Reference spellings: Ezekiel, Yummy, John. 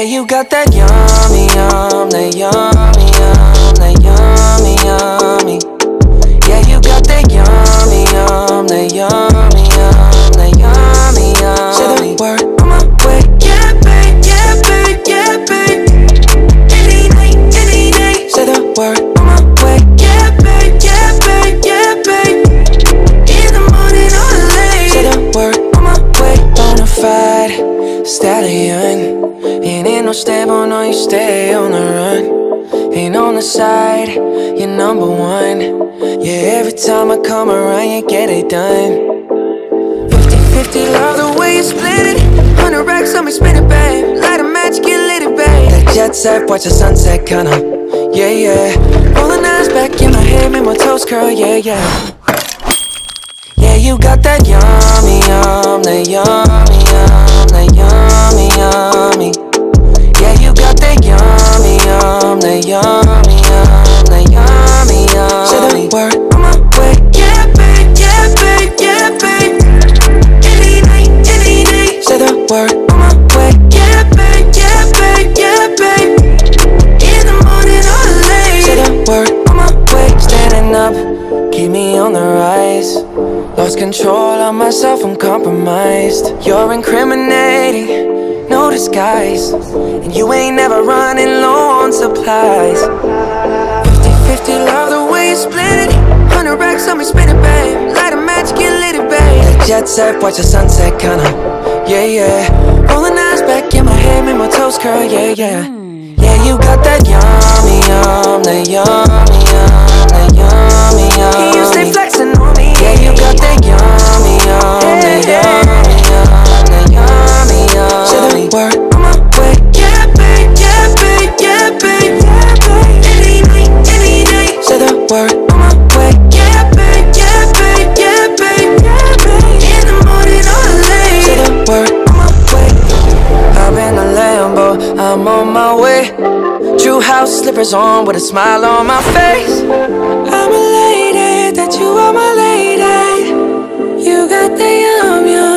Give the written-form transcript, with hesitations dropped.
Yeah, you got that yummy, yum, that yummy, yum, that yummy, yummy. Yeah, you got that yummy, yum, that yummy, yum, that yummy, yum. Say the word, on my way. Yeah, babe, yeah, babe, yeah, babe. Any day, say the word, on my way. Yeah, babe, yeah, babe, yeah, babe. In the morning or late, say the word, on my way. Bonafide stallion. Ain't in no stable, no, you stay on the run. Ain't on the side, you're number one. Yeah, every time I come around, you get it done. 50-50, love the way you split it. 100 racks on me, spin it, babe. Light a match, get lit it, babe. That jet set, watch the sunset, kinda, yeah, yeah. Rolling eyes back in my head, make my toes curl, yeah, yeah. Yeah, you got that yummy, yum, that yummy, yum, that yummy, yummy. Yeah, you got that yummy, yum, that yummy, yum, that yummy, yum. Say the word, on my way. Yeah, babe, yeah, babe, yeah, babe. Any day, say the word, on my way. Yeah, babe, yeah, babe, yeah, babe. In the morning or late, say the word, on my way. Standing up, keep me on the rise. Lost control of myself, I'm compromised. You're incriminating, no disguise. And you ain't never running low on supplies. 50-50, love the way you split it. 100 racks on me, spin it, babe. Light a match, get lit it, babe. That jet set, watch the sunset, kinda, yeah, yeah. Rolling eyes back in my head, make my toes curl, yeah, yeah. Yeah, you got that yummy, yum, that yummy, yum, that yummy, yum. You stay flexing on me. Yeah, you got that yummy, yum, that yummy, yum, that yummy, yum. Say the word, on my way. Yeah, babe, yeah, babe, yeah, babe. Any day, say the word, on my way. Yeah, babe, yeah, babe, yeah, babe. In the morning or late, say the word, on my way. I'm in a Lambo, I'm on my way. Drew House slippers on with a smile on my face. I'm a lady, that you are my lady. You got the yum yum.